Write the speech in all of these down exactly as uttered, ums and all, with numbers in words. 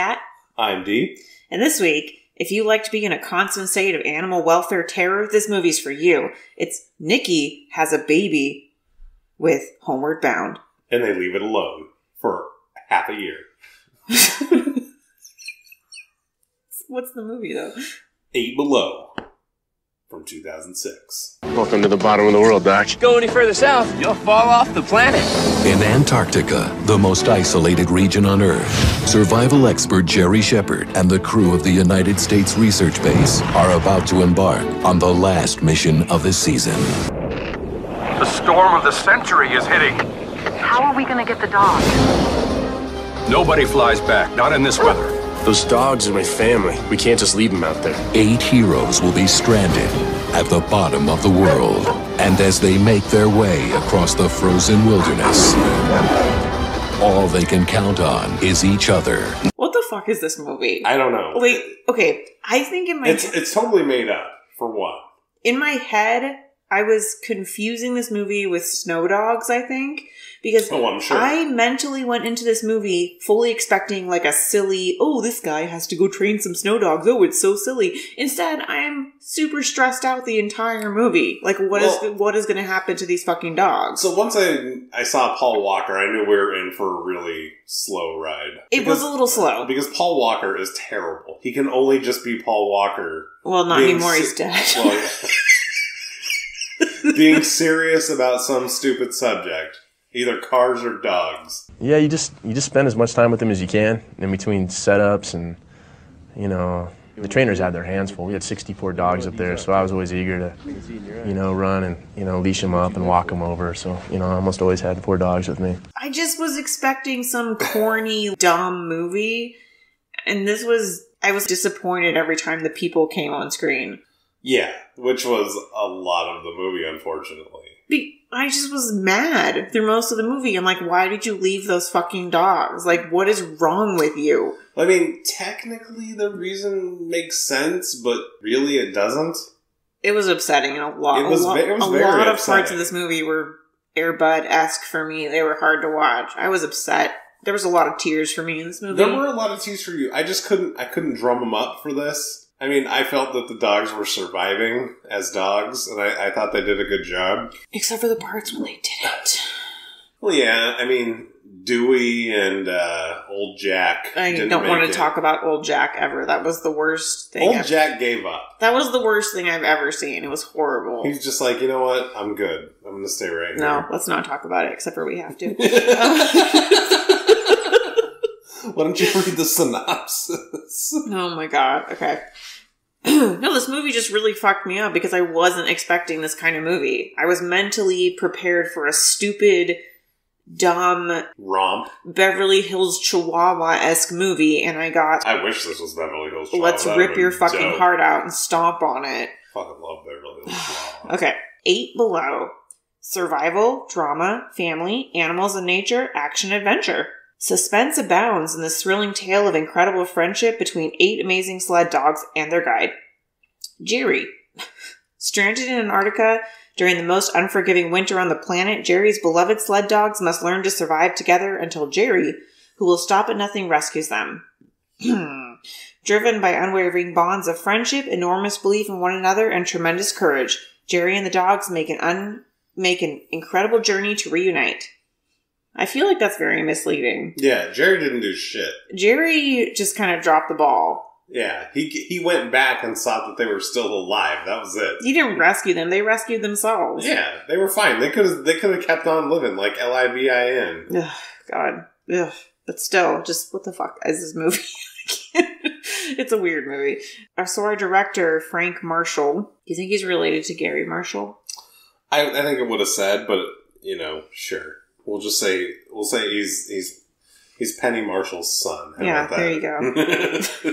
Kat. I'm Dee. And this week, if you like to be in a constant state of animal welfare terror, this movie's for you. It's Nikki has a baby with Homeward Bound. And they leave it alone for half a year. What's the movie, though? Eight Below from two thousand six. Welcome to the bottom of the world, Doc. Go any further south, you'll fall off the planet. In Antarctica, the most isolated region on Earth, survival expert Jerry Shepard and the crew of the United States Research Base are about to embark on the last mission of the season. The storm of the century is hitting. How are we going to get the dog? Nobody flies back, not in this weather. Those dogs are my family. We can't just leave them out there. Eight heroes will be stranded at the bottom of the world. And as they make their way across the frozen wilderness, all they can count on is each other. What the fuck is this movie? I don't know. Like, okay, I think in my... It's, it's totally made up, for what? In my head, I was confusing this movie with Snow Dogs, I think. Because oh, I'm sure. I mentally went into this movie fully expecting like a silly, oh, this guy has to go train some snow dogs. Oh, it's so silly. Instead, I'm super stressed out the entire movie. Like, what well, is what is going to happen to these fucking dogs? So once I I saw Paul Walker, I knew we were in for a really slow ride. It because, was a little slow. Because Paul Walker is terrible. He can only just be Paul Walker. Well, not anymore. Si- he's dead. Well, being serious about some stupid subject. Either cars or dogs. Yeah, you just you just spend as much time with them as you can in between setups and, you know, the trainers had their hands full. We had sixty-four dogs up there, so I was always eager to, you know, run and, you know, leash them up and walk them over. So, you know, I almost always had four dogs with me. I just was expecting some corny, dumb movie, and this was, I was disappointed every time the people came on screen. Yeah, which was a lot of the movie, unfortunately. Be- I just was mad through most of the movie. I'm like, why did you leave those fucking dogs? Like, what is wrong with you? I mean, technically the reason makes sense, but really it doesn't. It was upsetting. And a lot, it was, a lot, it was a very lot of upsetting. Parts of this movie were Air Bud-esque for me. They were hard to watch. I was upset. There was a lot of tears for me in this movie. There were a lot of tears for you. I just couldn't, I couldn't drum them up for this. I mean, I felt that the dogs were surviving as dogs, and I, I thought they did a good job. Except for the parts when they didn't. Well, yeah, I mean, Dewey and uh, Old Jack. I didn't don't want to it. talk about Old Jack ever. That was the worst thing. Old I've, Jack gave up. That was the worst thing I've ever seen. It was horrible. He's just like, you know what? I'm good. I'm going to stay right no, here. No, let's not talk about it, except for we have to. Why don't you read the synopsis? Oh my god, okay. No, this movie just really fucked me up because I wasn't expecting this kind of movie. I was mentally prepared for a stupid, dumb... Romp. Beverly Hills Chihuahua-esque movie, and I got... I wish this was Beverly Hills Chihuahua. Let's rip your fucking dope. heart out and stomp on it. I fucking love Beverly Hills Chihuahua. Okay, Eight Below. Survival, drama, family, animals and nature, action, adventure. Suspense abounds in this thrilling tale of incredible friendship between eight amazing sled dogs and their guide. Jerry. Stranded in Antarctica during the most unforgiving winter on the planet, Jerry's beloved sled dogs must learn to survive together until Jerry, who will stop at nothing, rescues them. Driven by unwavering bonds of friendship, enormous belief in one another, and tremendous courage, Jerry and the dogs make an un- make an incredible journey to reunite. I feel like that's very misleading. Yeah, Jerry didn't do shit. Jerry just kind of dropped the ball. Yeah, he he went back and saw that they were still alive. That was it. He didn't rescue them. They rescued themselves. Yeah, they were fine. They could have they could have kept on living, like L I V I N. Ugh, God. Ugh. But still, just what the fuck is this movie? It's a weird movie. So our director, Frank Marshall, do you think he's related to Gary Marshall? I, I think it would have said, but, you know, sure. We'll just say we'll say he's he's he's Penny Marshall's son. How yeah, about that? There you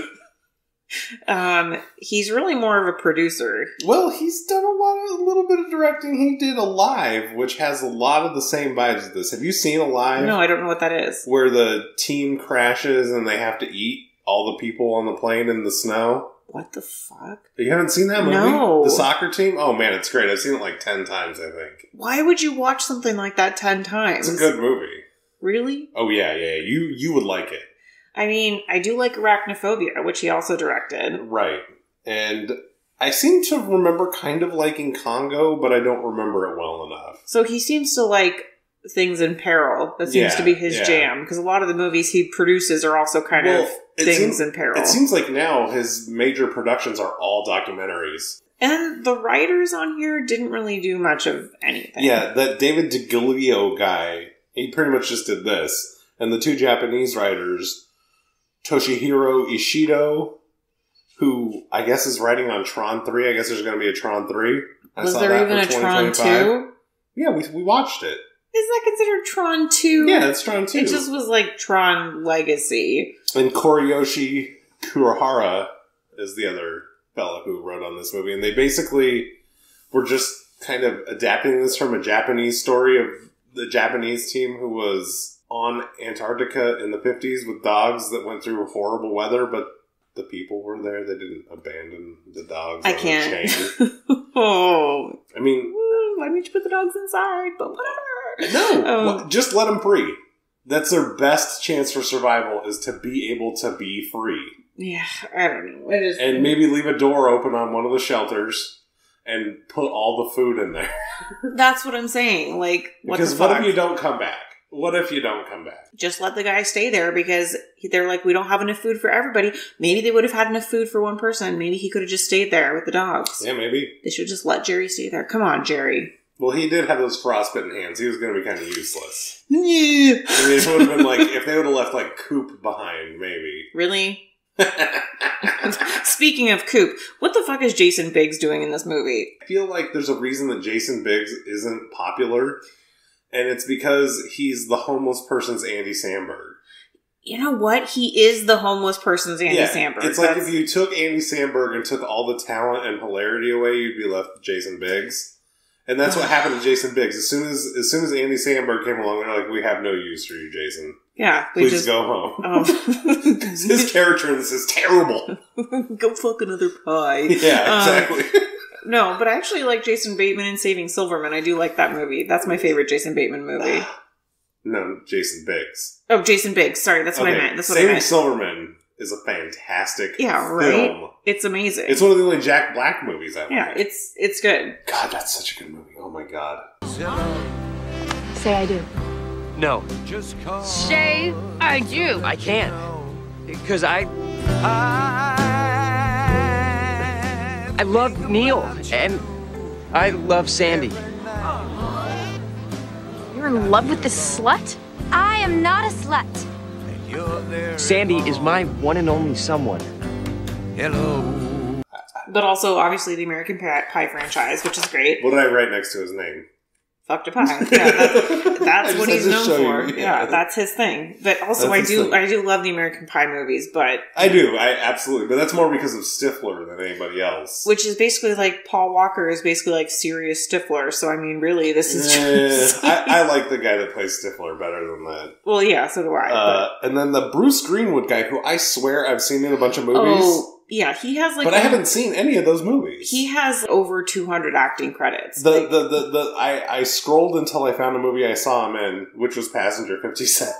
go. um, he's really more of a producer. Well, he's done a lot of a little bit of directing. He did Alive, which has a lot of the same vibes as this. Have you seen Alive? No, I don't know what that is. Where the team crashes and they have to eat all the people on the plane in the snow. What the fuck? You haven't seen that movie? No. The soccer team? Oh, man, it's great. I've seen it like ten times, I think. Why would you watch something like that ten times? It's a good movie. Really? Oh, yeah, yeah. You you would like it. I mean, I do like Arachnophobia, which he also directed. Right. And I seem to remember kind of liking Congo, but I don't remember it well enough. So he seems to like things in peril. That seems yeah, to be his yeah. jam. Because a lot of the movies he produces are also kind well, of things seems, in peril. It seems like now his major productions are all documentaries. And the writers on here didn't really do much of anything. Yeah, that David DeGilio guy, he pretty much just did this. And the two Japanese writers, Toshihiro Ishido, who I guess is writing on Tron three. I guess there's going to be a Tron three. I Was saw there that even for a Tron two? Yeah, we, we watched it. Is that considered Tron two? Yeah, it's Tron two. It just was like Tron Legacy. And Koriyoshi Kurahara is the other fellow who wrote on this movie. And they basically were just kind of adapting this from a Japanese story of the Japanese team who was on Antarctica in the fifties with dogs that went through horrible weather, but the people were there. They didn't abandon the dogs. I on can't. The chain. Oh. I mean. Why didn't you put the dogs inside? But whatever. No. Um, just let them free. That's their best chance for survival, is to be able to be free. Yeah. I don't know. It is, and maybe leave a door open on one of the shelters and put all the food in there. That's what I'm saying. Like, what Because the fuck? What if you don't come back? What if you don't come back? Just let the guy stay there, because they're like, we don't have enough food for everybody. Maybe they would have had enough food for one person. Maybe he could have just stayed there with the dogs. Yeah, maybe. They should just let Jerry stay there. Come on, Jerry. Well, he did have those frostbitten hands. He was going to be kind of useless. Yeah. I mean, it would have been like, if they would have left, like, Coop behind, maybe. Really? Speaking of Coop, what the fuck is Jason Biggs doing in this movie? I feel like there's a reason that Jason Biggs isn't popular. And it's because he's the homeless person's Andy Samberg. You know what? He is the homeless person's Andy yeah, Samberg. It's like That's... if you took Andy Samberg and took all the talent and hilarity away, you'd be left with Jason Biggs. And that's what happened to Jason Biggs. As soon as as soon as Andy Samberg came along, they're like, we have no use for you, Jason. Yeah. Please just, go home. Um, his character in this is terrible. Go fuck another pie. Yeah, exactly. Um, no, but I actually like Jason Bateman in Saving Silverman. I do like that movie. That's my favorite Jason Bateman movie. No, Jason Biggs. Oh, Jason Biggs. Sorry, that's what okay. I meant. That's what Saving I meant. Silverman is a fantastic yeah, right? film. It's amazing. It's one of the only Jack Black movies I like. Yeah, it's it's good. God, that's such a good movie. Oh my god. Say I do. No. Just call Say I do. I can't. Because I... I... I love Neil. And I love Sandy. You're in love with this slut? I am not a slut. Sandy is my one and only someone. Hello. But also, obviously, the American Pie franchise, which is great. What did I write next to his name? Fucked a pie. Yeah, that's that's what he's known for. You, yeah. yeah, that's his thing. But also, that's I do, I do love the American Pie movies. But I do, I absolutely. But that's more because of Stifler than anybody else. Which is basically like Paul Walker is basically like serious Stifler. So I mean, really, this is. Just... I, I like the guy that plays Stifler better than that. Well, yeah, so do I. Uh, and then the Bruce Greenwood guy, who I swear I've seen in a bunch of movies. Oh. Yeah, he has like... But I haven't seen any of those movies. He has over two hundred acting credits. The like, the, the, the I, I scrolled until I found a movie I saw him in, which was Passenger fifty-seven.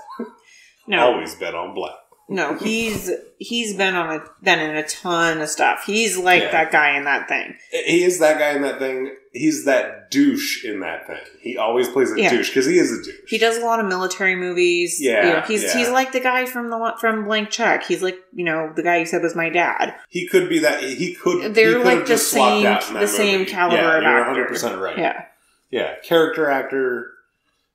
No. Always bet on black. No, he's he's been on a, been in a ton of stuff. He's like yeah. that guy in that thing. He is that guy in that thing. He's that douche in that thing. He always plays a yeah. douche because he is a douche. He does a lot of military movies. Yeah, you know, he's yeah. he's like the guy from the from Blank Check. He's like, you know, the guy you said was my dad. He could be that. He could. They're he like the just same out the movie. Same caliber yeah, of you're actor. You're one hundred percent right. Yeah, yeah, character actor.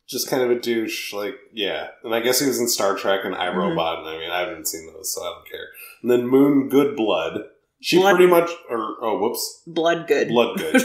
Just kind of a douche, like, yeah. And I guess he was in Star Trek and iRobot, mm-hmm. and I mean, I haven't seen those, so I don't care. And then Moon Good Blood. She Blood pretty much, or, oh, whoops. Bloodgood. Bloodgood.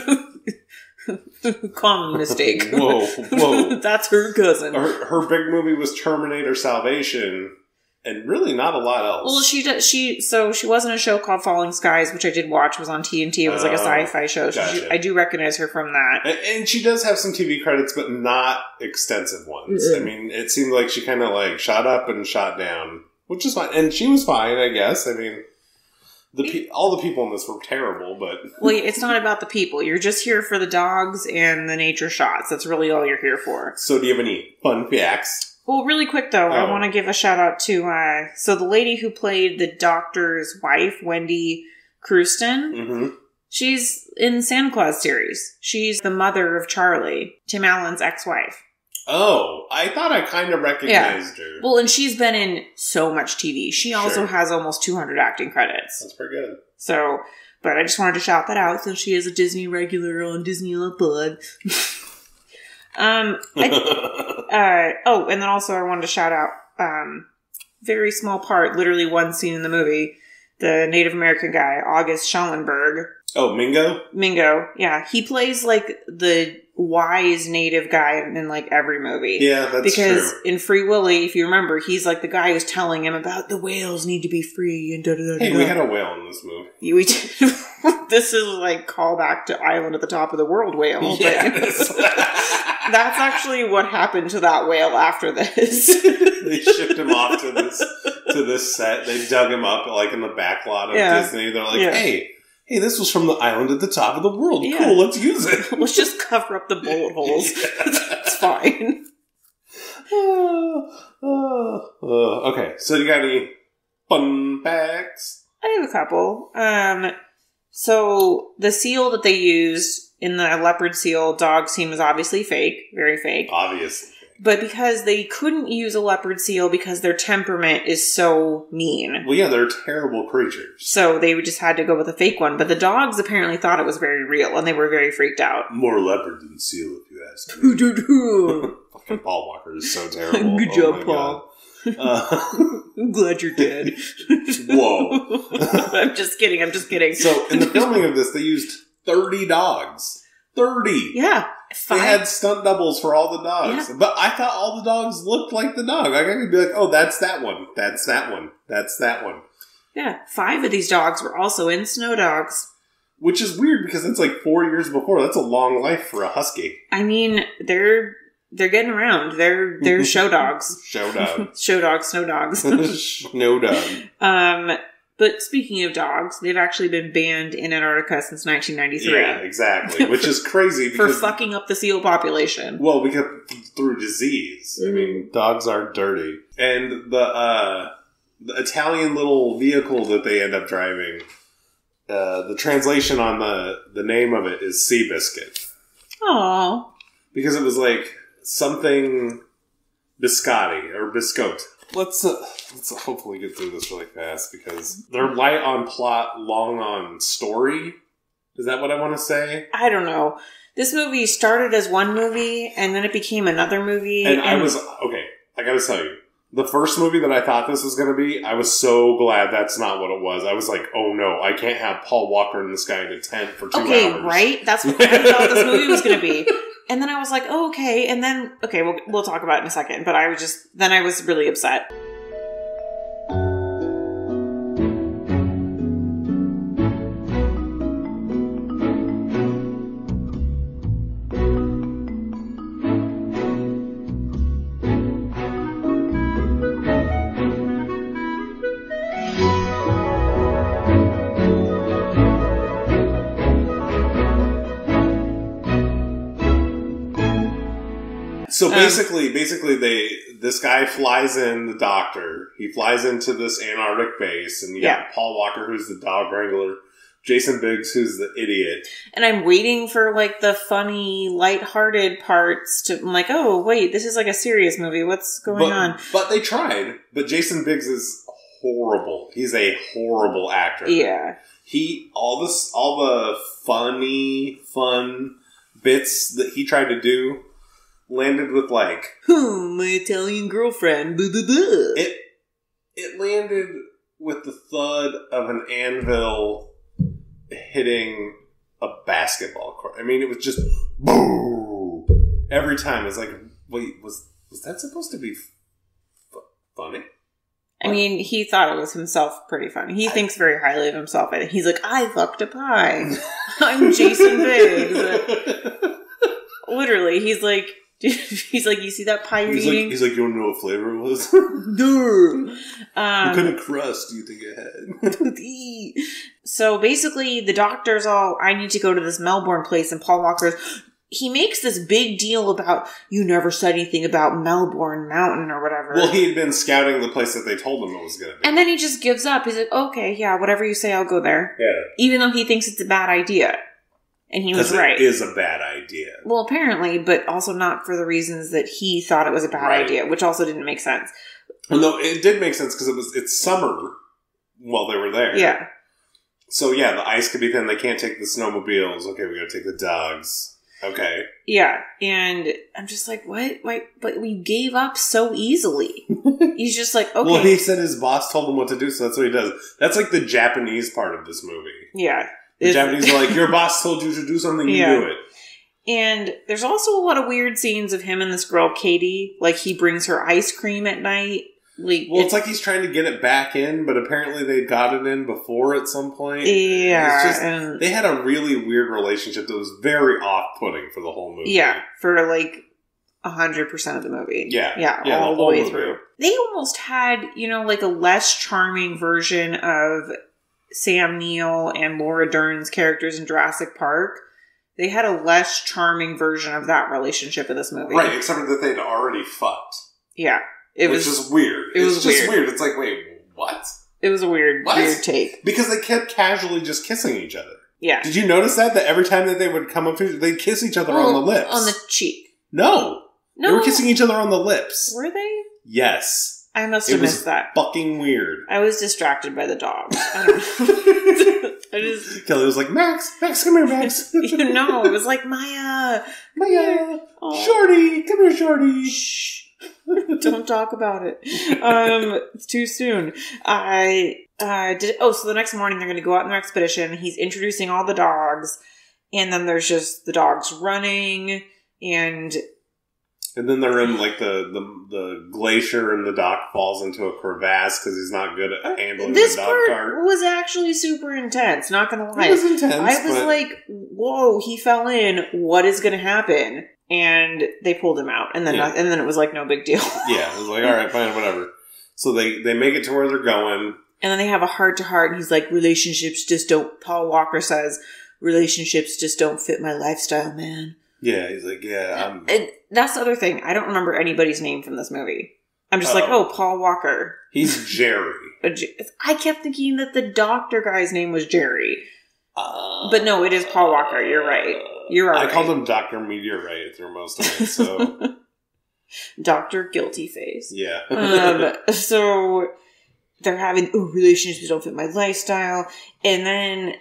Common mistake. Whoa, whoa. That's her cousin. Her, her big movie was Terminator Salvation, and really not a lot else. Well, she, did, she so she was in a show called Falling Skies, which I did watch. It was on T N T. It was like a sci-fi show. So gotcha. she, I do recognize her from that. And, and she does have some T V credits, but not extensive ones. Mm-hmm. I mean, it seemed like she kind of like shot up and shot down, which is fine. And she was fine, I guess. I mean... The pe all the people in this were terrible, but... Well, it's not about the people. You're just here for the dogs and the nature shots. That's really all you're here for. So do you have any fun facts? Well, really quick, though, oh. I want to give a shout-out to... Uh, so the lady who played the doctor's wife, Wendy Crewston, mm-hmm. she's in the Santa Claus series. She's the mother of Charlie, Tim Allen's ex-wife. Oh, I thought I kind of recognized yeah. her. Well, and she's been in so much T V. She sure. also has almost two hundred acting credits. That's pretty good. So... But I just wanted to shout that out. So she is a Disney regular on Disney Blood. um, I, uh, oh, and then also I wanted to shout out um, very small part, literally one scene in the movie. The Native American guy, August Schellenberg. Oh, Mingo? Mingo, yeah. He plays like the wise Native guy in like every movie. Yeah, that's because true. Because in Free Willy, if you remember, he's like the guy who's telling him about the whales need to be free and da da da. Hey, we had a whale in this movie. Yeah, we did. This is like callback to Island at the Top of the World whale. Yes. That's actually what happened to that whale after this. They shipped him off to this to this set. They dug him up like in the back lot of yeah. Disney. They're like, yeah. hey. Hey, this was from the Island at the Top of the World. Yeah. Cool, let's use it. Let's just cover up the bullet holes. It's fine. Uh, uh, uh, okay, so you got any fun facts? I have a couple. Um, so the seal that they used in the leopard seal dog scene was obviously fake, very fake. Obviously. But because they couldn't use a leopard seal because their temperament is so mean. Well, yeah, they're terrible creatures. So they just had to go with a fake one. But the dogs apparently thought it was very real, and they were very freaked out. More leopard than seal, if you ask me. Fucking Paul Walker is so terrible. Good job, oh Paul. Uh, I'm glad you're dead. Whoa. I'm just kidding, I'm just kidding. So, in the filming of this, they used thirty dogs. thirty Yeah. Five. They had stunt doubles for all the dogs. Yeah. But I thought all the dogs looked like the dog. Like I could be like, oh, that's that one. That's that one. That's that one. Yeah. Five of these dogs were also in Snow Dogs. Which is weird because that's like four years before. That's a long life for a husky. I mean, they're they're getting around. They're they're show dogs. Show dogs. Show dogs, snow dogs. Snow dog. Um But speaking of dogs, they've actually been banned in Antarctica since nineteen ninety-three. Yeah, exactly. Which is crazy. Because, for fucking up the seal population. Well, because through disease. Mm-hmm. I mean, dogs are dirty. And the, uh, the Italian little vehicle that they end up driving, uh, the translation on the, the name of it is Seabiscuit. Aww. Because it was like something biscotti or biscotti. Let's uh, let's hopefully get through this really fast because they're light on plot, long on story. Is that what I want to say? I don't know. This movie started as one movie and then it became another movie. And, and I was okay. I gotta tell you, the first movie that I thought this was gonna be, I was so glad that's not what it was. I was like, oh no, I can't have Paul Walker and this guy in a tent for two okay, hours. Okay, right? That's what I thought this movie was gonna be. And then I was like, oh, okay. And then, okay, we'll, we'll talk about it in a second. But I was just, then I was really upset. So basically, um, basically, they this guy flies in, the doctor. He flies into this Antarctic base, and you yeah. got Paul Walker, who's the dog wrangler, Jason Biggs, who's the idiot. And I'm waiting for like the funny, lighthearted parts. To I'm like, oh wait, this is like a serious movie. What's going but, on? But they tried. But Jason Biggs is horrible. He's a horrible actor. Yeah. He all this all the funny fun bits that he tried to do. Landed with like, oh, my Italian girlfriend. Blah, blah, blah. It it landed with the thud of an anvil hitting a basketball court. I mean, it was just boom every time. It's like, wait, was was that supposed to be f- funny? I mean, he thought it was himself pretty funny. He I, thinks very highly of himself. I think he's like, I fucked a pie. I'm Jason Biggs. Literally, he's like. He's like, you see that pie you're he's eating? Like, he's like, you don't know what flavor it was? No. Um, what kind of crust do you think it had? So basically, the doctor's all, I need to go to this Melbourne place, and Paul Walker's, he makes this big deal about, you never said anything about Melbourne Mountain or whatever. Well, he had been scouting the place that they told him it was going to be. And then he just gives up. He's like, okay, yeah, whatever you say, I'll go there. Yeah. Even though he thinks it's a bad idea. And he was right. It is a bad idea. Well, apparently, but also not for the reasons that he thought it was a bad right. idea, which also didn't make sense. Well, no, it did make sense because it was it's summer while they were there. Yeah. So, yeah, the ice could be thin. They can't take the snowmobiles. Okay, we got to take the dogs. Okay. Yeah, and I'm just like, what? Why? But we gave up so easily. He's just like, okay. Well, he said his boss told him what to do, so that's what he does. That's like the Japanese part of this movie. Yeah. The Japanese are like, your boss told you to do something, you yeah. do it. And there's also a lot of weird scenes of him and this girl, Katie. Like, he brings her ice cream at night. Like, well, it's, it's like he's trying to get it back in, but apparently they got it in before at some point. Yeah. Just, and they had a really weird relationship that was very off-putting for the whole movie. Yeah, for like one hundred percent of the movie. Yeah. Yeah, yeah all the, the way movie. Through. They almost had, you know, like a less charming version of Sam Neill and Laura Dern's characters in Jurassic Park. They had a less charming version of that relationship in this movie. Right, except that they'd already fucked. Yeah. It Which was just weird. It was it's just weird. weird. It's like, wait, what? It was a weird, what? weird take. Because they kept casually just kissing each other. Yeah. Did you notice that? That every time that they would come up to each other, they'd kiss each other well, on the lips. On the cheek. No. No. They were kissing each other on the lips. Were they? Yes. I must have it missed was that. Fucking weird. I was distracted by the dog. I don't know. I just, Kelly was like, Max, Max, come here, Max. You know, it was like, Maya. Maya. Oh. Shorty. Come here, Shorty. Shh. Don't talk about it. Um, it's too soon. I uh, did. Oh, so the next morning they're going to go out on their expedition. He's introducing all the dogs, and then there's just the dogs running, and and then they're in like the the, the glacier, and the doc falls into a crevasse because he's not good at handling uh, the dog cart. This part was actually super intense. Not going to lie, it was intense. I was but... like, whoa, he fell in. What is going to happen? And they pulled him out, and then yeah. and then it was like no big deal. Yeah, it was like, all right, fine, whatever. So they, they make it to where they're going. And then they have a heart-to-heart, and he's like, relationships just don't... Paul Walker says, relationships just don't fit my lifestyle, man. Yeah, he's like, yeah, I'm... And that's the other thing. I don't remember anybody's name from this movie. I'm just oh. like, oh, Paul Walker. He's Jerry. I kept thinking that the doctor guy's name was Jerry. Uh, but no, it is Paul Walker. You're right. You're right. I called him Doctor Meteorite through most of it, so... Doctor Guilty Face. Yeah. um, so, they're having, oh, relationships don't fit my lifestyle, and then...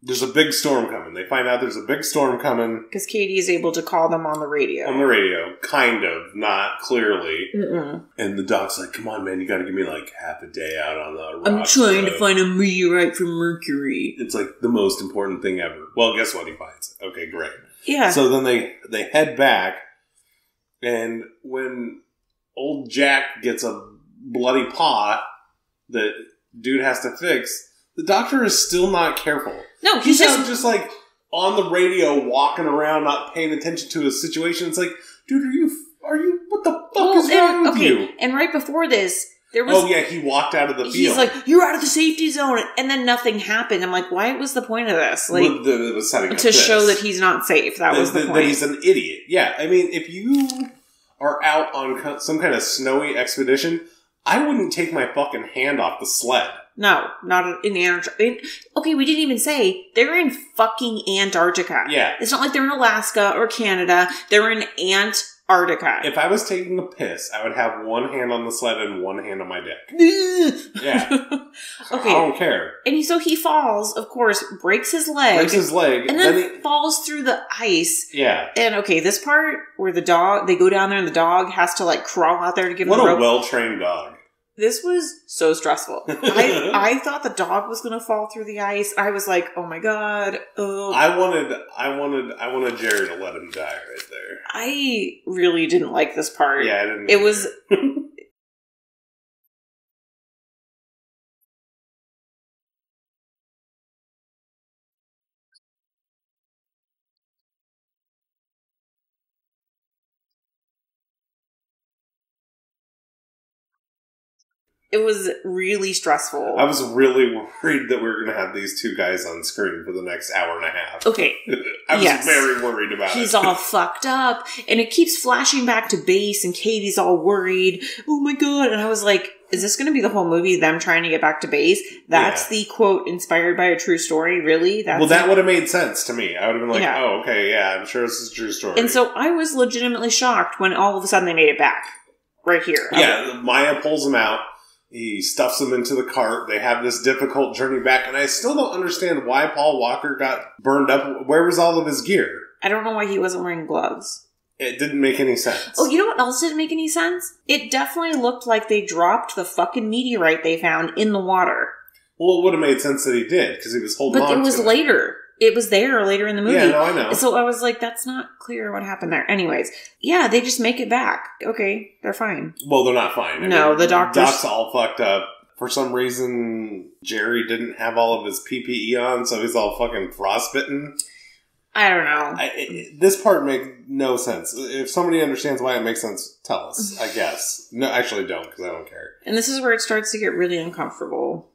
There's a big storm coming. They find out there's a big storm coming. Because Katie is able to call them on the radio. On the radio. Kind of. Not clearly. Mm-mm. And the doc's like, come on, man, you gotta give me like half a day out on the rocks. I'm trying road. to find a meteorite from Mercury. It's like the most important thing ever. Well, guess what? He finds it. Okay, great. Yeah. So then they, they head back. And when Old Jack gets a bloody paw that dude has to fix... The doctor is still not careful. No, he's, he's just, just like on the radio, walking around, not paying attention to his situation. It's like, dude, are you? Are you? What the fuck well, is wrong with okay, you? And right before this, there was. Oh yeah, he walked out of the field. He's like, you're out of the safety zone, and then nothing happened. I'm like, why was the point of this? Like, well, the, it was setting up to this. show that he's not safe. That, that was the, the point. That he's an idiot. Yeah, I mean, if you are out on some kind of snowy expedition, I wouldn't take my fucking hand off the sled. No, not in the Antarctica. Okay, we didn't even say they're in fucking Antarctica. Yeah. It's not like they're in Alaska or Canada. They're in Antarctica. If I was taking a piss, I would have one hand on the sled and one hand on my dick. Yeah. Okay. I don't care. And so he falls, of course, breaks his leg. Breaks his leg. And then, then he... falls through the ice. Yeah. And okay, this part where the dog, they go down there and the dog has to like crawl out there to give him a rope. What a well-trained dog. This was so stressful. I, I thought the dog was going to fall through the ice. I was like, oh my God. Oh. I wanted, I wanted, I wanted Jerry to let him die right there. I really didn't like this part. Yeah, I didn't. It was... It was really stressful. I was really worried that we were going to have these two guys on screen for the next hour and a half. Okay. I was yes. very worried about He's it. He's all fucked up. And it keeps flashing back to base and Katie's all worried. Oh my God. And I was like, is this going to be the whole movie, them trying to get back to base? That's yeah. the quote, inspired by a true story? Really? That's well, that it? Would have made sense to me. I would have been like, yeah. oh, okay, yeah, I'm sure this is a true story. And so I was legitimately shocked when all of a sudden they made it back. Right here. Yeah, okay. Maya pulls them out. He stuffs them into the cart. They have this difficult journey back. And I still don't understand why Paul Walker got burned up. Where was all of his gear? I don't know why he wasn't wearing gloves. It didn't make any sense. Oh, you know what else didn't make any sense? It definitely looked like they dropped the fucking meteorite they found in the water. Well, it would have made sense that he did, because he was holding on to it. But it was later. It was there later in the movie. Yeah, no, I know. So I was like, that's not clear what happened there. Anyways, yeah, they just make it back. Okay, they're fine. Well, they're not fine. I no, mean, the doctor's... Doc's all fucked up. For some reason, Jerry didn't have all of his P P E on, so he's all fucking frostbitten. I don't know. I, it, this part makes no sense. If somebody understands why it makes sense, tell us, I guess. No, actually don't, because I don't care. And this is where it starts to get really uncomfortable.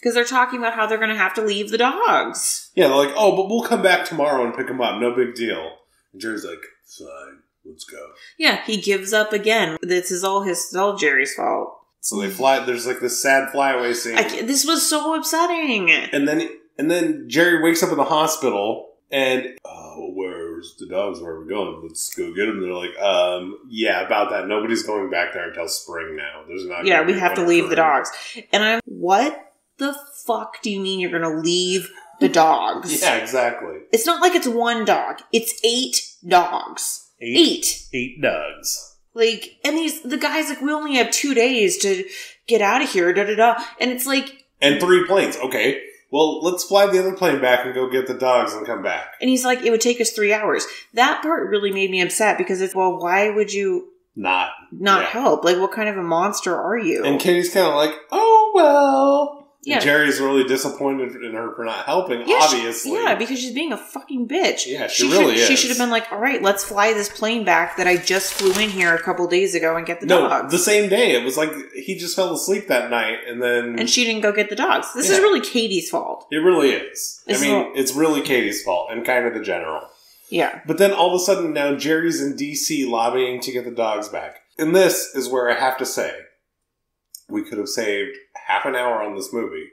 Because they're talking about how they're going to have to leave the dogs. Yeah, they're like, oh, but we'll come back tomorrow and pick them up. No big deal. And Jerry's like, fine, let's go. Yeah, he gives up again. This is all his, all Jerry's fault. So they fly, there's like this sad flyaway scene. I, this was so upsetting. And then, and then Jerry wakes up in the hospital and, oh, where's the dogs? Where are we going? Let's go get them. They're like, um, yeah, about that. Nobody's going back there until spring now. There's not. Yeah, we have to leave the dogs. And I'm, what? The fuck do you mean you're going to leave the dogs? Yeah, exactly. It's not like it's one dog. It's eight dogs. Eight. Eight, eight dogs. Like, and these, the guy's like, we only have two days to get out of here, da da da. And it's like... And three planes. Okay. Well, let's fly the other plane back and go get the dogs and come back. And he's like, it would take us three hours. That part really made me upset because it's, well, why would you... Not. Not yeah. help. Like, what kind of a monster are you? And Katie's kind of like, oh, well... Yeah. Jerry's really disappointed in her for not helping, yeah, obviously. She, yeah, because she's being a fucking bitch. Yeah, she, she really should, is. She should have been like, all right, let's fly this plane back that I just flew in here a couple days ago and get the no, dogs. The same day. It was like he just fell asleep that night and then... And she didn't go get the dogs. This yeah. is really Katie's fault. It really is. This I mean, is all... it's really Katie's fault and kind of the general. Yeah. But then all of a sudden now Jerry's in D C lobbying to get the dogs back. And this is where I have to say, we could have saved half an hour on this movie.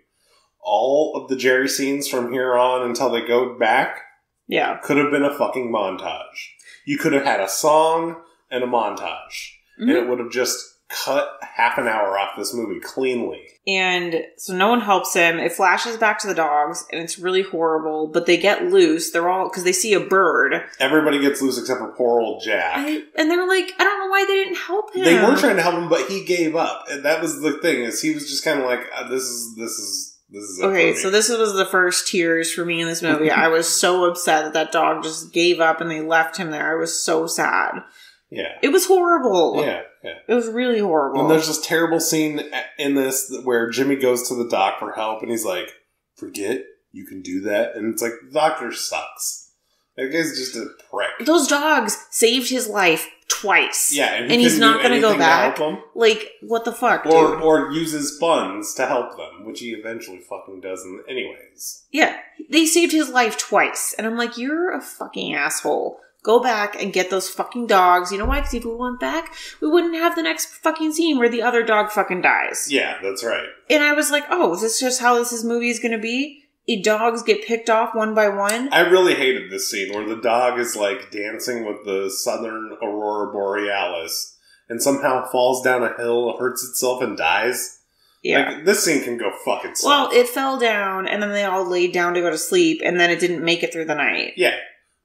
All of the Jerry scenes from here on until they go back yeah, could have been a fucking montage. You could have had a song and a montage. Mm-hmm. And it would have just cut half an hour off this movie cleanly. And so no one helps him. It flashes back to the dogs and it's really horrible. But they get loose. They're all... Because they see a bird. Everybody gets loose except for poor old Jack. I, and they're like, I don't know why they didn't help him. They were trying to help him, but he gave up. And that was the thing, is he was just kind of like, oh, this is... this is This is okay, so this was the first tears for me in this movie. I was so upset that that dog just gave up and they left him there. I was so sad. Yeah. It was horrible. Yeah, yeah. It was really horrible. And there's this terrible scene in this where Jimmy goes to the doc for help and he's like, forget, you can do that. And it's like, the doctor sucks. That guy's just a prick. Those dogs saved his life twice. Yeah, and, he and he's not going to go back. Like, what the fuck, or, dude? Or uses funds to help them, which he eventually fucking does in anyways. Yeah, they saved his life twice. And I'm like, you're a fucking asshole. Go back and get those fucking dogs. You know why? Because if we went back, we wouldn't have the next fucking scene where the other dog fucking dies. Yeah, that's right. And I was like, oh, is this just how this movie is going to be? The dogs get picked off one by one? I really hated this scene where the dog is like dancing with the southern aurora borealis and somehow falls down a hill, hurts itself, and dies. Yeah. Like, this scene can go fuck itself. Well, it fell down, and then they all laid down to go to sleep, and then it didn't make it through the night. Yeah.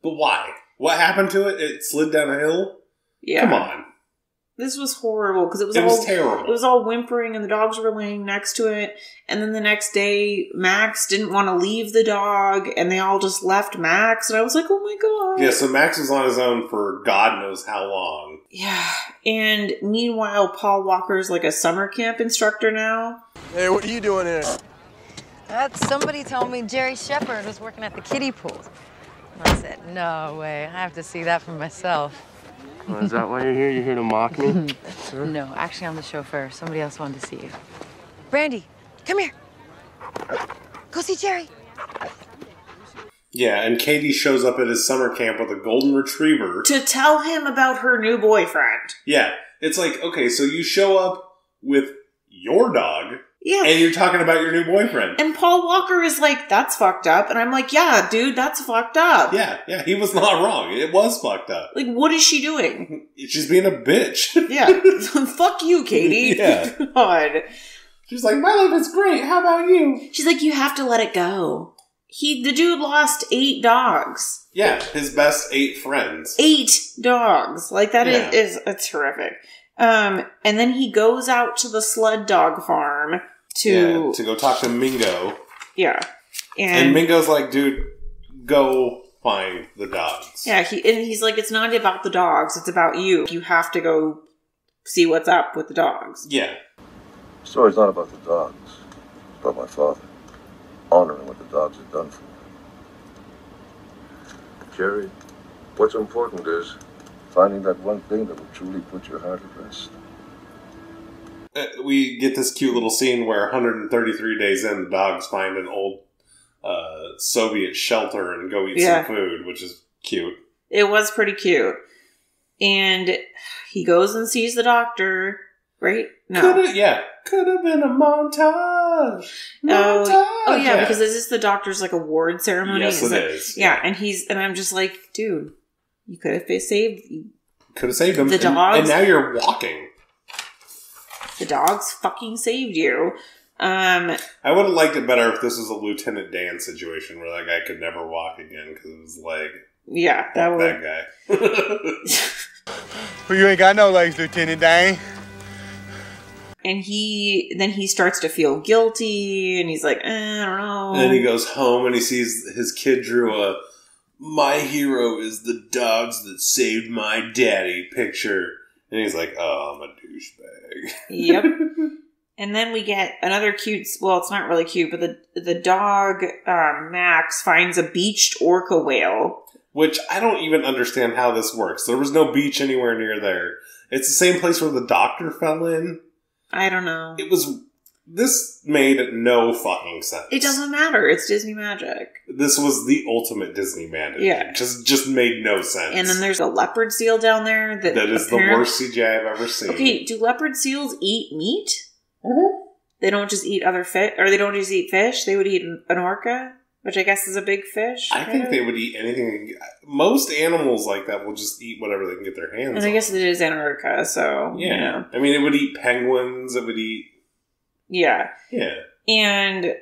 But why? What happened to it? It slid down a hill? Yeah. Come on. This was horrible because it was, it all, was terrible. It was all whimpering and the dogs were laying next to it. And then the next day, Max didn't want to leave the dog and they all just left Max. And I was like, oh my God. Yeah, so Max was on his own for God knows how long. Yeah. And meanwhile, Paul Walker's like a summer camp instructor now. Hey, what are you doing here? That's, somebody told me Jerry Shepard was working at the kiddie pool. I said, no way. I have to see that for myself. Well, is that why you're here? You're here to mock me? Huh? No, actually I'm the chauffeur. Somebody else wanted to see you. Brandy, come here. Go see Jerry. Yeah, and Katie shows up at his summer camp with a golden retriever. To tell him about her new boyfriend. Yeah. It's like, okay, so you show up with your dog. Yeah. And you're talking about your new boyfriend. And Paul Walker is like, that's fucked up. And I'm like, yeah, dude, that's fucked up. Yeah, yeah, he was not wrong. It was fucked up. Like, what is she doing? She's being a bitch. Yeah. Fuck you, Katie. Yeah. God. She's like, my life is great. How about you? She's like, you have to let it go. He, the dude lost eight dogs. Yeah, his best eight friends. Eight dogs. Like, that yeah. is, is a terrific. Um, and then he goes out to the sled dog farm to... Yeah, to go talk to Mingo. Yeah. And, and Mingo's like, dude, go find the dogs. Yeah, he, and he's like, it's not about the dogs, it's about you. You have to go see what's up with the dogs. Yeah. The story's not about the dogs. It's about my father. Honoring what the dogs have done for me. Jerry, what's important is... finding that one thing that will truly put your heart at rest. Uh, we get this cute little scene where one hundred thirty-three days in, the dogs find an old uh, Soviet shelter and go eat yeah. some food, which is cute. It was pretty cute. And he goes and sees the doctor, right? No. Could've, yeah. Could have been a montage. montage. Oh, oh yeah, yeah, because is this the doctor's like award ceremony? Yes, it's it like, is. Yeah, yeah, and he's and I'm just like, dude. You could have saved... Could have saved him. The dogs... And, and now you're walking. The dogs fucking saved you. Um, I would have liked it better if this was a Lieutenant Dan situation where that guy could never walk again because of his leg. Yeah, that would... that guy. Well, you ain't got no legs, Lieutenant Dan. And he... Then he starts to feel guilty, and he's like, eh, I don't know. And then he goes home, and he sees his kid drew a... my hero is the dogs that saved my daddy picture. And he's like, oh, I'm a douchebag. Yep. And then we get another cute, well, it's not really cute, but the the dog, uh, Max, finds a beached orca whale. Which I don't even understand how this works. There was no beach anywhere near there. It's the same place where the doctor fell in. I don't know. It was... This made no fucking sense. It doesn't matter. It's Disney magic. This was the ultimate Disney magic. Yeah. Just, just made no sense. And then there's a leopard seal down there. That, that is the worst C G I I've ever seen. Okay, do leopard seals eat meat? Mm-hmm. They don't just eat other fish, or they don't just eat fish. They would eat an orca, which I guess is a big fish. I think of. They would eat anything. Most animals like that will just eat whatever they can get their hands on. And I guess on. It is Antarctica, so, yeah. You know. I mean, it would eat penguins. It would eat... Yeah. Yeah. And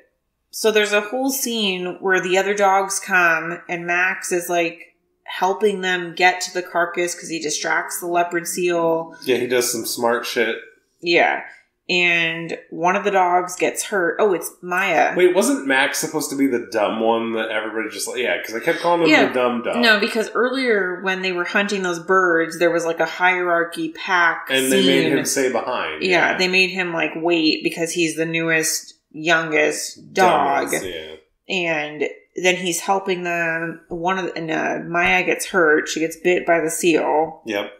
so there's a whole scene where the other dogs come and Max is like helping them get to the carcass because he distracts the leopard seal. Yeah, he does some smart shit. Yeah. And one of the dogs gets hurt. Oh, it's Maya. Wait, wasn't Max supposed to be the dumb one that everybody just like... Yeah, because I kept calling him yeah. the dumb dog. No, because earlier when they were hunting those birds, there was like a hierarchy pack And scene. They made him stay behind. Yeah, yeah, they made him like wait because he's the newest, youngest dog. Dumbest, yeah. And then he's helping them. One of the, and uh, Maya gets hurt. She gets bit by the seal. Yep.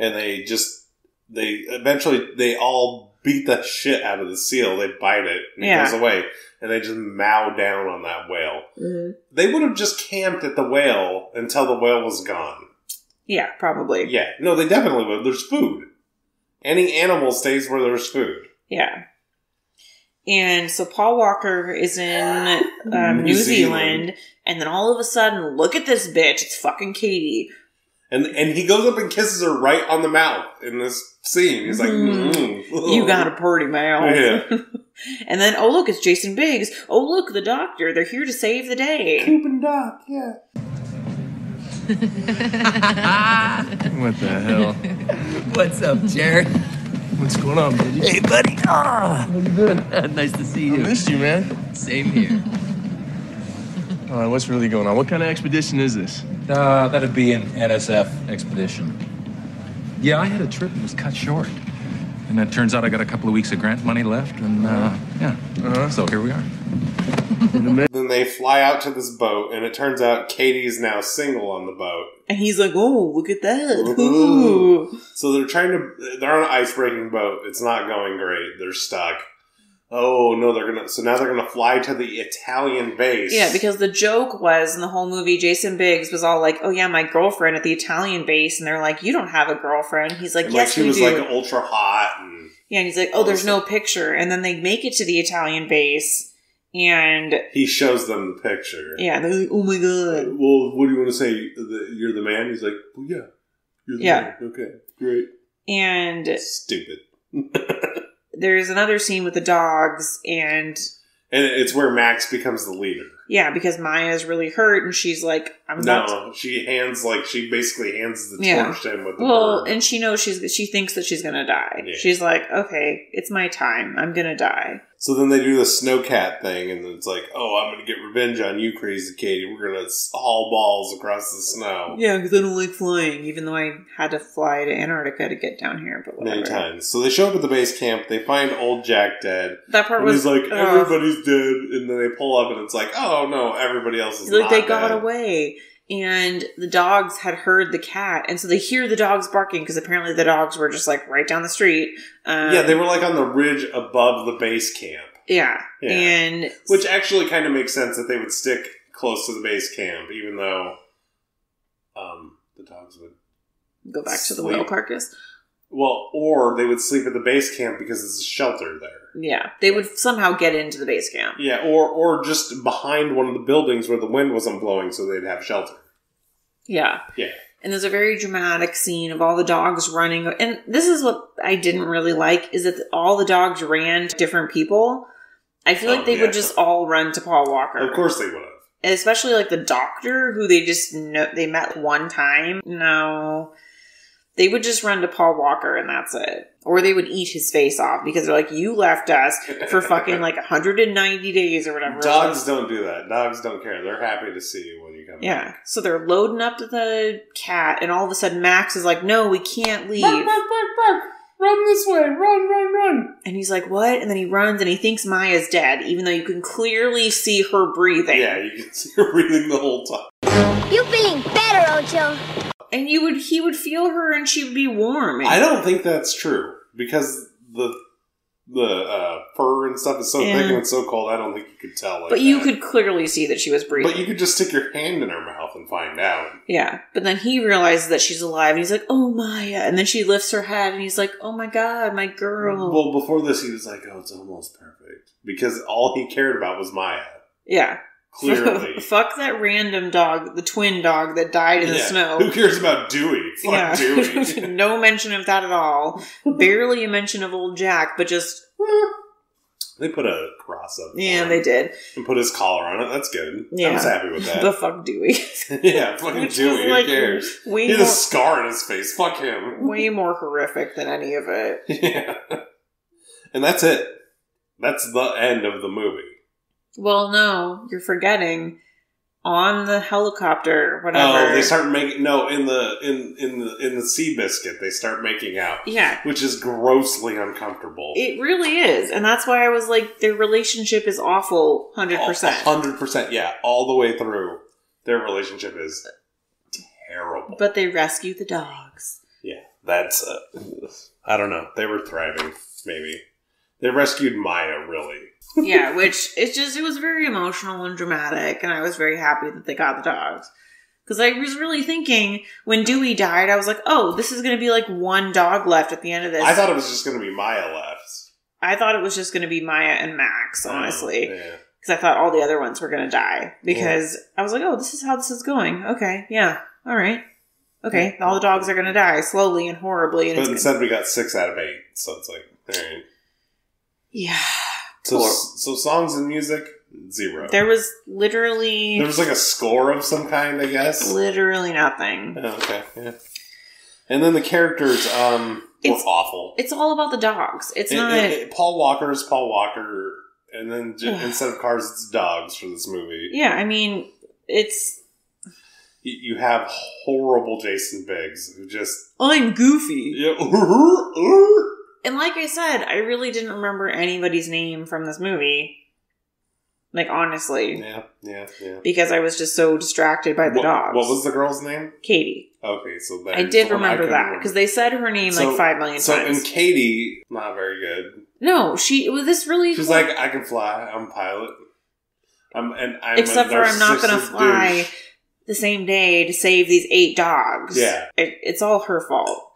And they just... They eventually... They all... beat the shit out of the seal. They bite it and yeah. it goes away. And they just mow down on that whale. Mm-hmm. They would have just camped at the whale until the whale was gone. Yeah, probably. Yeah. No, they definitely would. There's food. Any animal stays where there's food. Yeah. And so Paul Walker is in um, New Zealand. Zealand. And then all of a sudden, look at this bitch. It's fucking Katie. And and he goes up and kisses her right on the mouth in this scene. He's like, mm-hmm. You got a pretty mouth. Yeah. And then, oh, look, it's Jason Biggs. Oh, look, the doctor. They're here to save the day. Cuban doc, yeah. What the hell? What's up, Jared? What's going on, buddy? Hey, buddy. Ah, how you doing? Nice to see you. I missed you, man. Same here. All right, what's really going on? What kind of expedition is this? Uh, that'd be an N S F expedition. Yeah, I had a trip that was cut short. And it turns out I got a couple of weeks of grant money left, and, uh, yeah. Uh-huh. So here we are. Then they fly out to this boat, and it turns out Katie's now single on the boat. And he's like, oh, look at that. Ooh. So they're trying to, they're on an ice-breaking boat. It's not going great. They're stuck. Oh, no, they're going to, so now they're going to fly to the Italian base. Yeah, because the joke was, in the whole movie, Jason Biggs was all like, oh, yeah, my girlfriend at the Italian base. And they're like, you don't have a girlfriend. He's like, and yes, we do. Like, she was, do. like, ultra hot. And yeah, and he's like, oh, there's no picture. And then they make it to the Italian base. And he shows them the picture. Yeah, they're like, oh, my God. Well, what do you want to say? You're the man? He's like, well, yeah, you're the yeah. man. Okay, great. And stupid. There's another scene with the dogs, and... And it's where Max becomes the leader. Yeah, because Maya's really hurt, and she's like, I'm no, not... No, she hands, like, she basically hands the torch yeah. to him with the Well, bird. And she knows she's... She thinks that she's gonna die. Yeah. She's like, okay, it's my time. I'm gonna die. So then they do the snowcat thing, and it's like, oh, I'm gonna get revenge on you, crazy Katie. We're gonna haul balls across the snow. Yeah, because I don't like flying, even though I had to fly to Antarctica to get down here, but whatever. Many times. So they show up at the base camp, they find Old Jack dead. That part was... And he's like, uh, everybody's dead, and then they pull up, and it's like, oh, Oh, no, everybody else is like, not they got dead. Away, and the dogs had heard the cat, and so they hear the dogs barking, because apparently the dogs were just, like, right down the street. Um, yeah, they were, like, on the ridge above the base camp. Yeah. yeah. and Which actually kind of makes sense that they would stick close to the base camp, even though um, the dogs would go back sleep. to the whale carcass. Well, or they would sleep at the base camp because there's a shelter there. Yeah. They yeah. would somehow get into the base camp. Yeah, or or just behind one of the buildings where the wind wasn't blowing so they'd have shelter. Yeah. Yeah. And there's a very dramatic scene of all the dogs running. And this is what I didn't really like, is that all the dogs ran to different people. I feel oh, like they yeah. would just all run to Paul Walker. Of course they would have. And especially like the doctor, who they just know, they met one time. No... They would just run to Paul Walker and that's it. Or they would eat his face off because they're like, you left us for fucking like one hundred ninety days or whatever. Dogs don't do that. Dogs don't care. They're happy to see you when you come yeah. back. Yeah. So they're loading up to the cat and all of a sudden Max is like, no, we can't leave. Bark, bark, bark, bark. Run this way. Run, run, run. And he's like, what? And then he runs and he thinks Maya's dead, even though you can clearly see her breathing. Yeah, you can see her breathing the whole time. You're feeling better, Ojo. And you would, he would feel her, and she would be warm. I don't think that's true because the the uh, fur and stuff is so yeah. thick and it's so cold. I don't think you could tell. Like but you that. could clearly see that she was breathing. But you could just stick your hand in her mouth and find out. Yeah, but then he realizes that she's alive, and he's like, "Oh, Maya!" And then she lifts her head, and he's like, "Oh my God, my girl!" Well, before this, he was like, "Oh, it's almost perfect," because all he cared about was Maya. Yeah. Clearly. Fuck that random dog, the twin dog that died in yeah. the snow. Who cares about Dewey? Fuck yeah. Dewey. No mention of that at all. Barely a mention of Old Jack, but just... They put a cross up there. Yeah, they did. And put his collar on it. That's good. Yeah. I was happy with that. But fuck Dewey. Yeah, fucking Dewey. Like, who cares? He had more, a scar on his face. Fuck him. Way more horrific than any of it. Yeah. And that's it. That's the end of the movie. Well, no, you're forgetting on the helicopter, whatever. Oh, they start making no in the in in the in the Seabiscuit. They start making out, yeah, which is grossly uncomfortable. It really is, and that's why I was like, their relationship is awful, hundred percent, hundred percent, yeah, all the way through. Their relationship is terrible, but they rescue the dogs. Yeah, that's uh, I don't know. They were thriving, maybe. They rescued Maya, really. Yeah, which it's just, it was very emotional and dramatic, and I was very happy that they got the dogs. Because I was really thinking, when Dewey died, I was like, oh, this is going to be like one dog left at the end of this. I thought it was just going to be Maya left. I thought it was just going to be Maya and Max, honestly. Because oh, yeah. I thought all the other ones were going to die. Because yeah. I was like, oh, this is how this is going. Okay, yeah, all right. Okay, all the dogs are going to die slowly and horribly. And but it's instead gonna- we got six out of eight, so it's like, all right. Yeah. So, so songs and music, zero. There was literally... There was like a score of some kind, I guess? Literally nothing. Oh, okay, yeah. And then the characters um, were it's, awful. It's all about the dogs. It's it, not... It, it, Paul Walker is Paul Walker, and then just, instead of cars, it's dogs for this movie. Yeah, I mean, it's... You have horrible Jason Biggs, who just... I'm goofy. Yeah. And like I said, I really didn't remember anybody's name from this movie. Like, honestly. Yeah, yeah, yeah. Because I was just so distracted by the what, dogs. What was the girl's name? Katie. Okay, so that I did remember I that. Because they said her name so, like five million so, times. So, and Katie, not very good. No, she, was this really... She's cool. Like, I can fly. I'm a pilot. I'm, and I'm Except for I'm not going to fly douche. the same day to save these eight dogs. Yeah. It, it's all her fault.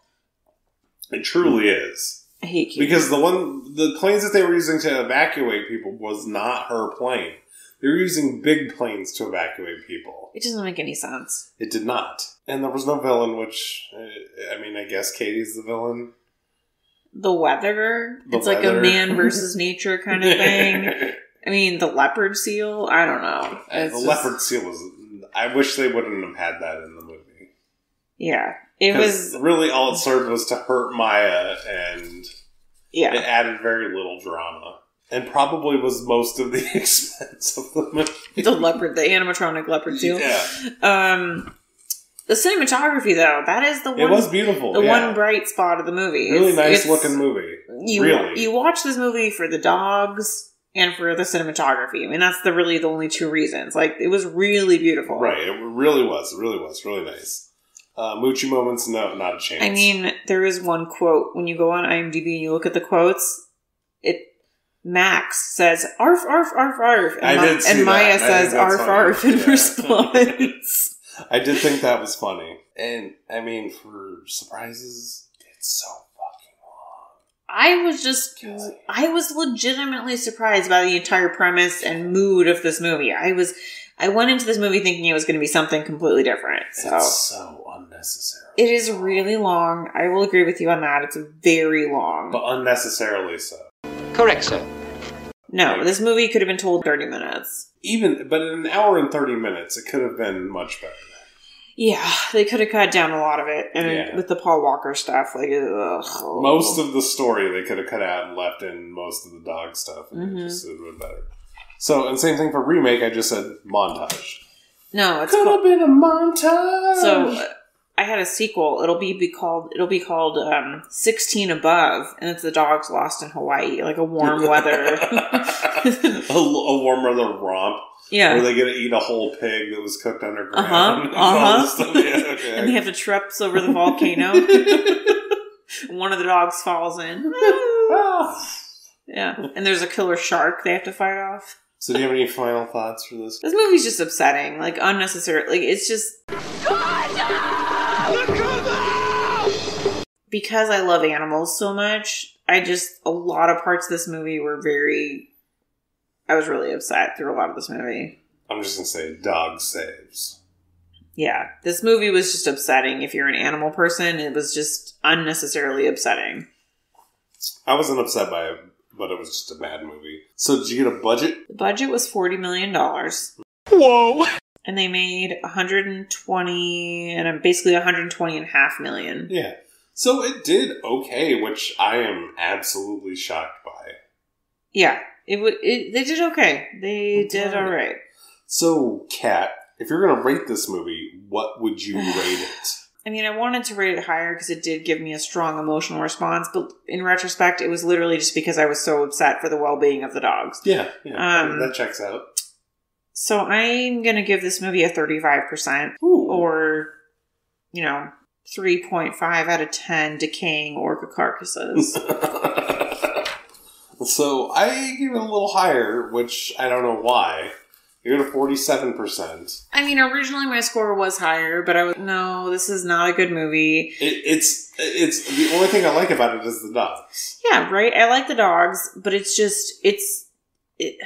It truly is. I hate Katie. Because the one, the planes that they were using to evacuate people was not her plane. They were using big planes to evacuate people. It doesn't make any sense. It did not. And there was no villain, which, I mean, I guess Katie's the villain. The weather. The it's weather. Like a man versus nature kind of thing. I mean, the leopard seal. I don't know. It's the just... leopard seal was, I wish they wouldn't have had that in the movie. Yeah. It was really all it served was to hurt Maya, and yeah. It added very little drama. And probably was most of the expense of the movie. The leopard, the animatronic leopard too. Yeah. Um the cinematography though, that is the one It was beautiful. The yeah. one bright spot of the movie. Really it's, nice it's, looking movie. You, really. You watch this movie for the dogs and for the cinematography. I mean that's the really the only two reasons. Like it was really beautiful. Right. It really was. It really was. Really nice. Uh, Moochie moments, no, not a chance. I mean, there is one quote. When you go on IMDb and you look at the quotes, it Max says, arf, arf, arf, arf. And, I Ma- did see and Maya that. says, arf, funny. arf in yeah. response. I did think that was funny. And, I mean, for surprises, it's so fucking long. I was just, God. I was legitimately surprised by the entire premise and mood of this movie. I was... I went into this movie thinking it was going to be something completely different. So. It's so unnecessary. It is really long. I will agree with you on that. It's very long. But unnecessarily so. Correct, sir. No, like, this movie could have been told thirty minutes. Even, but in an hour and thirty minutes, it could have been much better. Yeah, they could have cut down a lot of it. And yeah. With the Paul Walker stuff, like, ugh. Most of the story they could have cut out and left in most of the dog stuff. And mm-hmm. It just would have been better. So, and same thing for remake, I just said montage. No, it's Could have been a montage! So, uh, I had a sequel. It'll be, be called, it'll be called, um, sixteen above, and it's the dogs lost in Hawaii. Like a warm weather. a, a warm weather romp. Yeah. Where they get to eat a whole pig that was cooked underground. Uh-huh, and uh-huh. Yeah, okay. And they have to treps over the volcano. One of the dogs falls in. Yeah. And there's a killer shark they have to fight off. So do you have any final thoughts for this? This movie's just upsetting. Like, unnecessary. Like, it's just... Because I love animals so much, I just... A lot of parts of this movie were very... I was really upset through a lot of this movie. I'm just going to say, dog saves. Yeah. This movie was just upsetting. If you're an animal person, it was just unnecessarily upsetting. I wasn't upset by it. But it was just a bad movie. So did you get a budget? The budget was forty million dollars. Whoa! And they made one hundred twenty, and basically one hundred twenty and a half million. Yeah. So it did okay, which I am absolutely shocked by. Yeah. It would. It, they did okay. They okay. did all right. So, Kat, if you're going to rate this movie, what would you rate it? I mean, I wanted to rate it higher because it did give me a strong emotional response. But in retrospect, it was literally just because I was so upset for the well-being of the dogs. Yeah, yeah. Um, that checks out. So I'm going to give this movie a thirty-five percent. Ooh. Or, you know, three point five out of ten decaying orca carcasses. So I gave it a little higher, which I don't know why. You're at a forty-seven percent. I mean, originally my score was higher, but I was, no, this is not a good movie. It, it's, it's, the only thing I like about it is the dogs. Yeah, right? I like the dogs, but it's just, it's, it,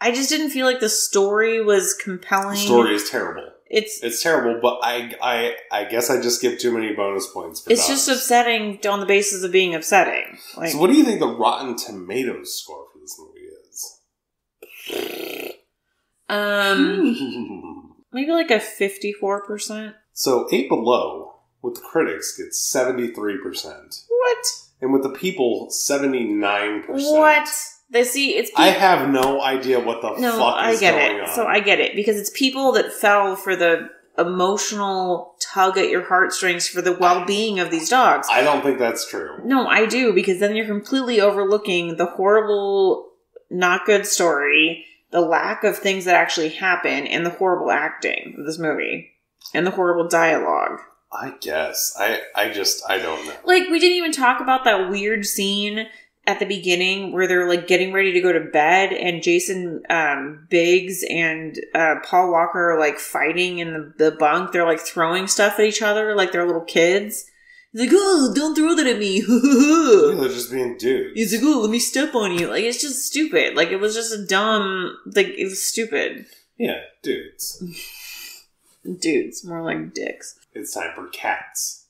I just didn't feel like the story was compelling. The story is terrible. It's it's terrible, but I, I, I guess I just give too many bonus points for It's dogs. Just upsetting on the basis of being upsetting. Like, so what do you think the Rotten Tomatoes score for this movie is? Um, maybe like a fifty-four percent. So Eight Below, with the critics, gets seventy-three percent. What? And with the people, seventy-nine percent. What? They see, it's people- I have no idea what the no, fuck is I get going it. on. So I get it, because it's people that fell for the emotional tug at your heartstrings for the well-being of these dogs. I don't think that's true. No, I do, because then you're completely overlooking the horrible, not good story the lack of things that actually happen and the horrible acting of this movie and the horrible dialogue. I guess. I, I just, I don't know. Like, we didn't even talk about that weird scene at the beginning where they're, like, getting ready to go to bed and Jason um, Biggs and uh, Paul Walker are, like, fighting in the, the bunk. They're, like, throwing stuff at each other like they're little kids. He's like, oh, don't throw that at me. Yeah, they're just being dudes. He's like, oh, let me step on you. Like, it's just stupid. Like, it was just a dumb, like, it was stupid. Yeah, dudes. Dudes, more like dicks. It's time for Cats,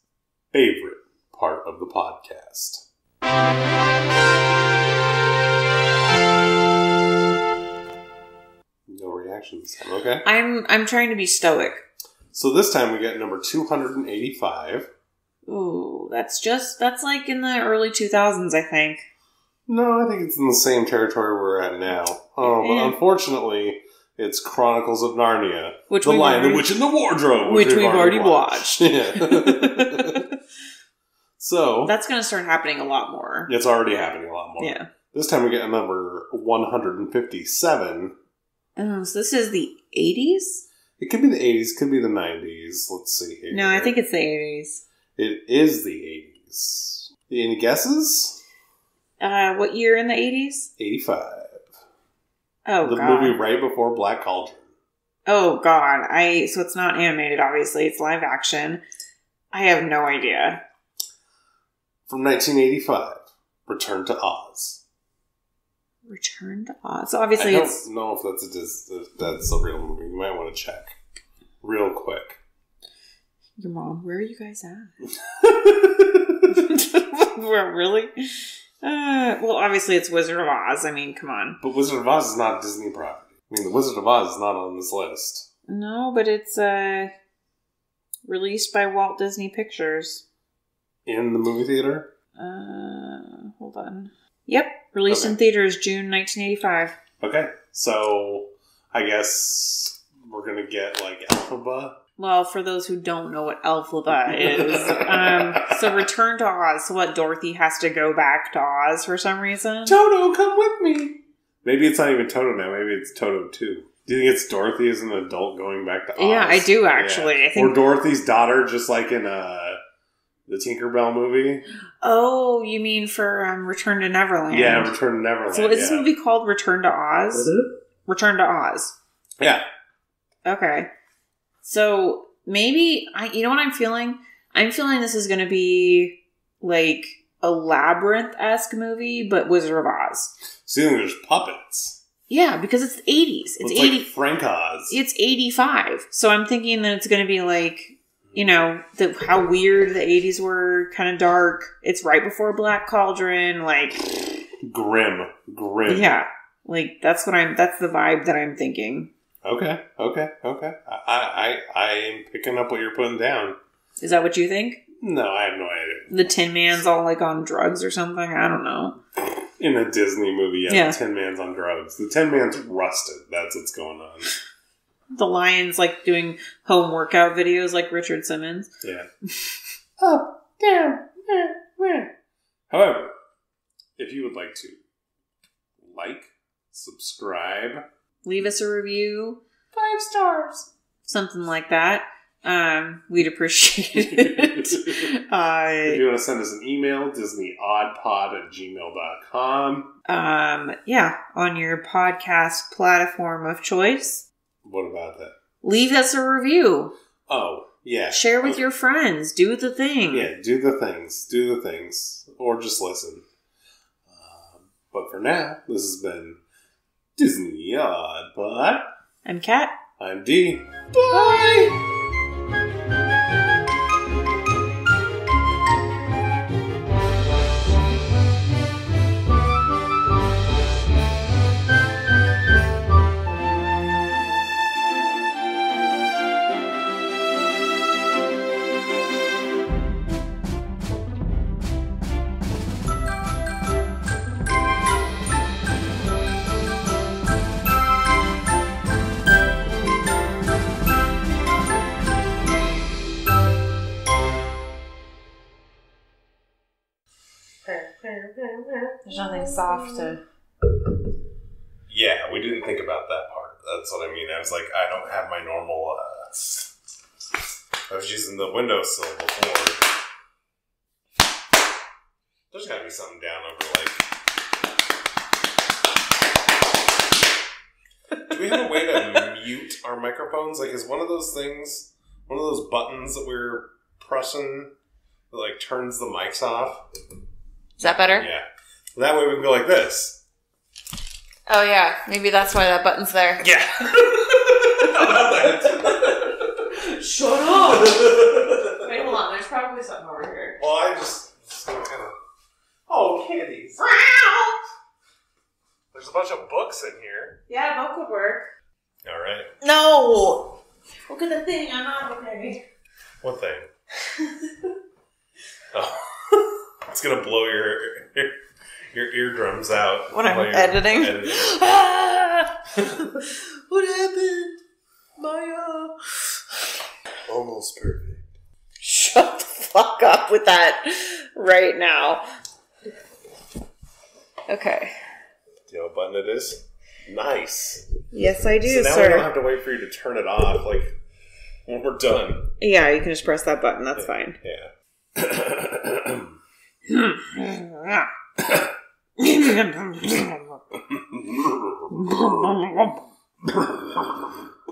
favorite part of the podcast. No reaction this time, okay? I'm I'm trying to be stoic. So this time we get number two hundred eighty-five. Ooh, that's just, that's like in the early two thousands, I think. No, I think it's in the same territory we're at now. Oh, but and unfortunately... It's Chronicles of Narnia, which The Lion, already, the Witch, and the Wardrobe, which, which we've, we've already watched. watched. Yeah. So that's going to start happening a lot more. It's already happening a lot more. Yeah. This time we get a number one hundred fifty-seven. Oh, so this is the eighties? It could be the eighties, could be the nineties. Let's see here. No, I think it's the eighties. It is the eighties. Any guesses? Uh, what year in the eighties? eighty-five. Oh, the God. Movie right before Black Cauldron. Oh, God. I So it's not animated, obviously. It's live action. I have no idea. From nineteen eighty-five, Return to Oz. Return to Oz? So obviously I don't it's... know if that's a, dis- if that's a real movie. You might want to check. Real quick. Your mom, where are you guys at? We're really... Uh, well, obviously it's Wizard of Oz. I mean, come on. But Wizard of Oz is not a Disney property. I mean, the Wizard of Oz is not on this list. No, but it's uh, released by Walt Disney Pictures. In the movie theater? Uh, hold on. Yep, released okay. in theaters June nineteen eighty-five. Okay, so I guess we're going to get, like, Alphaba. Well, for those who don't know what Elphaba is, um, so Return to Oz. So what, Dorothy has to go back to Oz for some reason? Toto, come with me! Maybe it's not even Toto now. Maybe it's Toto two. Do you think it's Dorothy as an adult going back to Oz? Yeah, I do, actually. Yeah. I think or Dorothy's daughter, just like in uh, the Tinkerbell movie. Oh, you mean for um, Return to Neverland? Yeah, Return to Neverland. So is yeah. this movie called Return to Oz? Is it? Return to Oz. Yeah. Okay. So maybe, I, you know what I'm feeling? I'm feeling this is going to be like a Labyrinth-esque movie, but Wizard of Oz. So you think there's puppets. Yeah, because it's the eighties. It's, well, it's eighty, like Frank Oz. It's eighty-five. So I'm thinking that it's going to be like, you know, the, how weird the eighties were, kind of dark. It's right before Black Cauldron, like... Grim. Grim. Yeah. Like, that's what I'm, that's the vibe that I'm thinking. Okay, okay, okay. I, I, I am picking up what you're putting down. Is that what you think? No, I have no idea. The Tin Man's all, like, on drugs or something? I don't know. In a Disney movie, yeah, yeah. The Tin Man's on drugs. The Tin Man's rusted. That's what's going on. The Lion's, like, doing home workout videos like Richard Simmons. Yeah. Up, down, down, down. However, if you would like to like, subscribe... Leave us a review. Five stars. Something like that. Um, we'd appreciate it. uh, if you want to send us an email, disneyoddpod at gmail.com. Um, yeah, on your podcast platform of choice. What about that? Leave us a review. Oh, yeah. Share with okay. your friends. Do the thing. Yeah, do the things. Do the things. Or just listen. Um, but for now, this has been... Disney Odd Pod. I'm Kat. I'm Dee. Bye! Bye. There's nothing soft to... Yeah. we didn't think about that part. That's what I mean. I was like, I don't have my normal, uh, I was using the Windows sill before. There's gotta be something down over, like... Do we have a way to mute our microphones? Like, is one of those things, one of those buttons that we're pressing that, like, turns the mics off? Is that better? Yeah. That way we can go like this. Oh, yeah. Maybe that's why that button's there. Yeah. Shut up! Wait, hold on. There's probably something over here. Well, I just... So kind of... Oh, candies. There's a bunch of books in here. Yeah, book would work. All right. No! Look at the thing. I'm not okay. What thing? Oh. It's going to blow your, your your eardrums out. When I'm editing. editing. Ah! What happened? Maya. Almost perfect. Shut the fuck up with that right now. Okay. Do you know what button it is? Nice. Yes, I do, so now sir. Now I don't have to wait for you to turn it off, like, when we're done. Yeah, you can just press that button. That's yeah. fine. Yeah.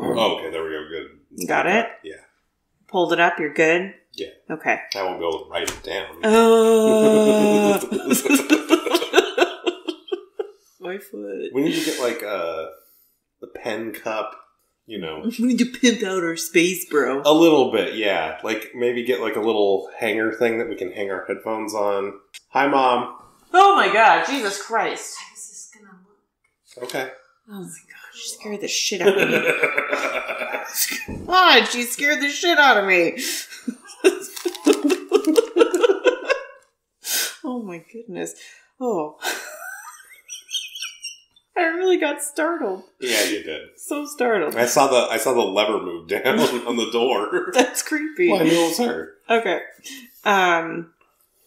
Oh, okay, there we go. Good. Got it? Yeah. Pulled it up. You're good? Yeah. Okay. I won't be able to write it down. Oh. Uh... My foot. We need to get like uh, a pen cup, you know. We need to pimp out our space, bro. A little bit, yeah. Like maybe get like a little hanger thing that we can hang our headphones on. Hi, Mom. Oh my God, Jesus Christ! How is this gonna look? Okay. Oh my God, she scared the shit out of me. God, she scared the shit out of me. Oh my goodness. Oh. I really got startled. Yeah, you did. So startled. I saw the I saw the lever move down on the door. That's creepy. Well, I knew it was her. Okay. Um,